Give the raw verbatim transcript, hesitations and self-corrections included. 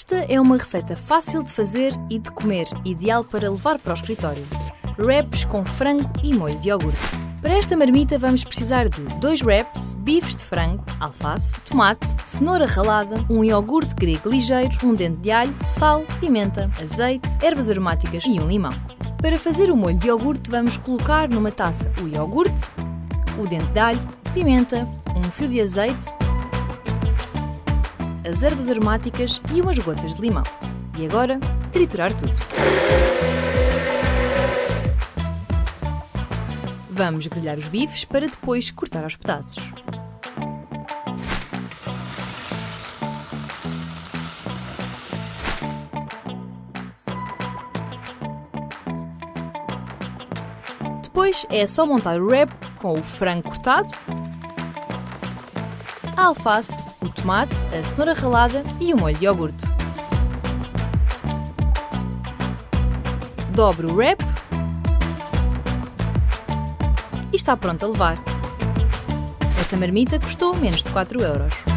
Esta é uma receita fácil de fazer e de comer, ideal para levar para o escritório. Wraps com frango e molho de iogurte. Para esta marmita vamos precisar de dois wraps, bifes de frango, alface, tomate, cenoura ralada, um iogurte grego ligeiro, um dente de alho, sal, pimenta, azeite, ervas aromáticas e um limão. Para fazer o molho de iogurte vamos colocar numa taça o iogurte, o dente de alho, pimenta, um fio de azeite, as ervas aromáticas e umas gotas de limão. E agora, triturar tudo. Vamos grelhar os bifes para depois cortar aos pedaços. Depois é só montar o wrap com o frango cortado, a alface, o tomate, a cenoura ralada e o molho de iogurte. Dobre o wrap e está pronto a levar. Esta marmita custou menos de quatro euros.